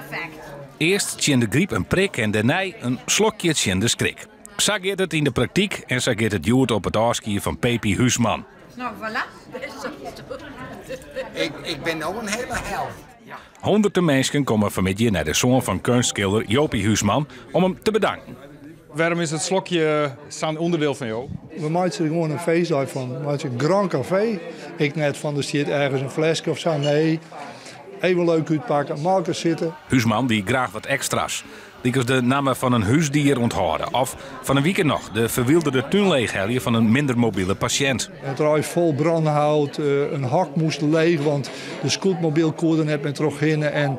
perfect. Eerst zien de griep een prik en daarna een slokje zien de schrik. Zo gaat het in de praktijk en zo gaat het goed op het afskiën van Pepy Huisman. Nou, voilà. Ik ben ook een hele hel. Ja. Honderden mensen komen vanmiddag naar de zoon van kunstschilder Jopie Huisman om hem te bedanken. Waarom is het slokje staan onderdeel van jou? We maken er gewoon een feest uit van. We maken een grand café. Ik net van, er zit ergens een flesje of zo. Nee, even leuk uitpakken, maken zitten. Huisman die graag wat extra's. Die de namen van een huisdier onthouden. Of van een weekend nog de verwilderde tuin leeghelje van een minder mobiele patiënt. Het ruis vol brandhout, een hak moest leeg, want de scootmobiel koorde net met troginnen. En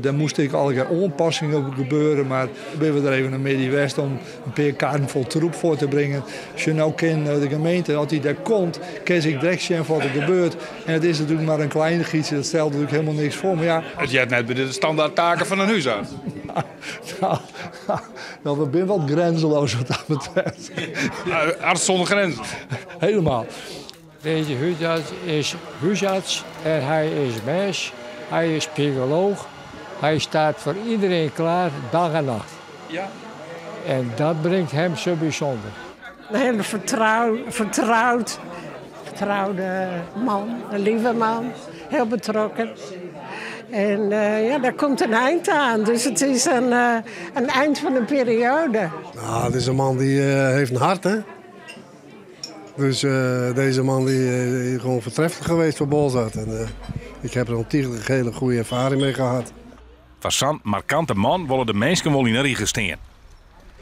daar moest ik allerlei onpassingen op gebeuren. Maar ben we er even naar Middenwest om een paar kaarten vol troep voor te brengen. Als je nou kent de gemeente, als hij daar komt, kan ik direct zien wat er gebeurt. En het is natuurlijk maar een kleine gietje, dat stelt natuurlijk helemaal niks voor. Maar ja. Het jij net bij de standaard taken van een huisarts. Nou, we zijn wel grenzeloos wat dat betreft. Arts zonder grenzen. Helemaal. Deze huisarts is huisarts en hij is mens, hij is psycholoog. Hij staat voor iedereen klaar, dag en nacht. Ja. En dat brengt hem zo bijzonder. Een hele vertrouwde man, een lieve man, heel betrokken. En ja, daar komt een eind aan, dus het is een eind van een periode. Nou, het is een man die heeft een hart, hè. Dus deze man die, is gewoon voortreffelijk geweest voor Bolsward. En ik heb er ontiegelijk hele goede ervaring mee gehad. Van zo'n markante man willen de mensen wel in de rieger staan.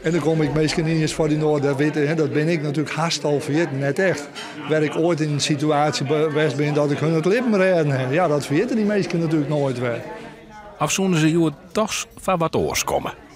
En dan kom ik meestal niet eens voor die Noorderwitten. Dat ben ik natuurlijk haast al vergeten, net echt. Waar ik ooit in een situatie geweest ben dat ik hun het lippen redden. Ja, dat vergeten die meestal natuurlijk nooit weer. Afzonder ze je toch van wat oors komen.